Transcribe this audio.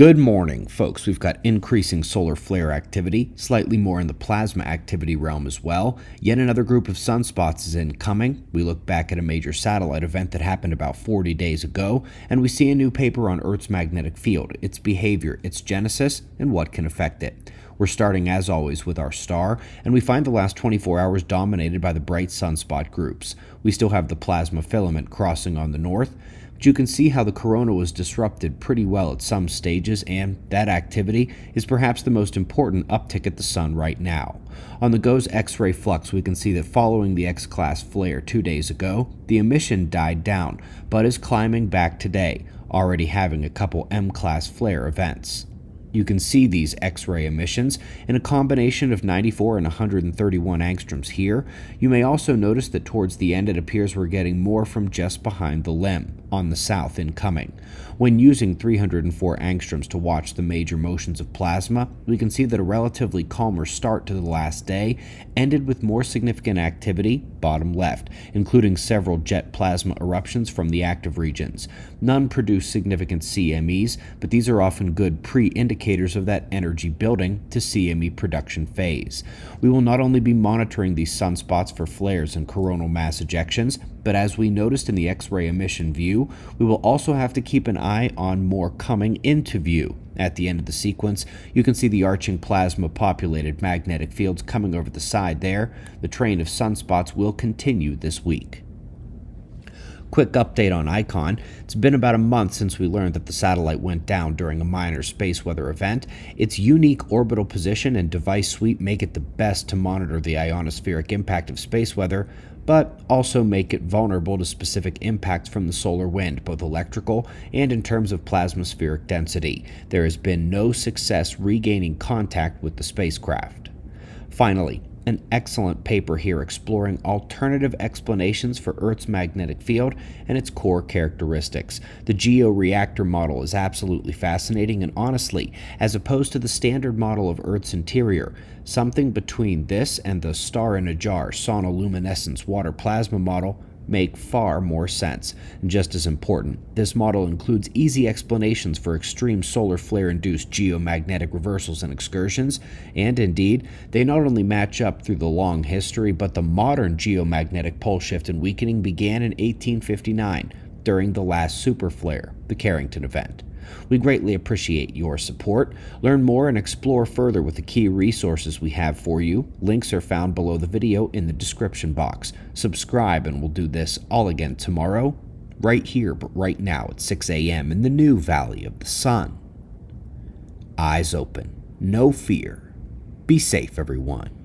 Good morning, folks. We've got increasing solar flare activity, slightly more in the plasma activity realm as well. Yet another group of sunspots is incoming. We look back at a major satellite event that happened about 40 days ago, and we see a new paper on Earth's magnetic field, its behavior, its genesis, and what can affect it. We're starting, as always, with our star, and we find the last 24 hours dominated by the bright sunspot groups. We still have the plasma filament crossing on the north, but you can see how the corona was disrupted pretty well at some stages, and that activity is perhaps the most important uptick at the sun right now. On the GOES X-ray flux, we can see that following the X-class flare 2 days ago, the emission died down, but is climbing back today, already having a couple M-class flare events. You can see these X-ray emissions in a combination of 94 and 131 angstroms here. You may also notice that towards the end it appears we're getting more from just behind the limb, on the south incoming. When using 304 angstroms to watch the major motions of plasma, we can see that a relatively calmer start to the last day ended with more significant activity, bottom left, including several jet plasma eruptions from the active regions. None produce significant CMEs, but these are often good pre-indicators of that energy building to CME production phase. We will not only be monitoring these sunspots for flares and coronal mass ejections, but as we noticed in the X-ray emission view, we will also have to keep an eye on more coming into view. At the end of the sequence, you can see the arching plasma-populated magnetic fields coming over the side there. The train of sunspots will continue this week. Quick update on ICON. It's been about a month since we learned that the satellite went down during a minor space weather event. Its unique orbital position and device suite make it the best to monitor the ionospheric impact of space weather, but also make it vulnerable to specific impacts from the solar wind, both electrical and in terms of plasmaspheric density. There has been no success regaining contact with the spacecraft. Finally, an excellent paper here exploring alternative explanations for Earth's magnetic field and its core characteristics. The georeactor model is absolutely fascinating, and honestly, as opposed to the standard model of Earth's interior, something between this and the star-in-a-jar sonoluminescence water plasma model make far more sense. And just as important, this model includes easy explanations for extreme solar flare-induced geomagnetic reversals and excursions, and indeed, they not only match up through the long history, but the modern geomagnetic pole shift and weakening began in 1859 during the last superflare, the Carrington event. We greatly appreciate your support. Learn more and explore further with the key resources we have for you. Links are found below the video in the description box. Subscribe, and we'll do this all again tomorrow, right here, but right now at 6 a.m. in the new Valley of the Sun. Eyes open, no fear. Be safe, everyone.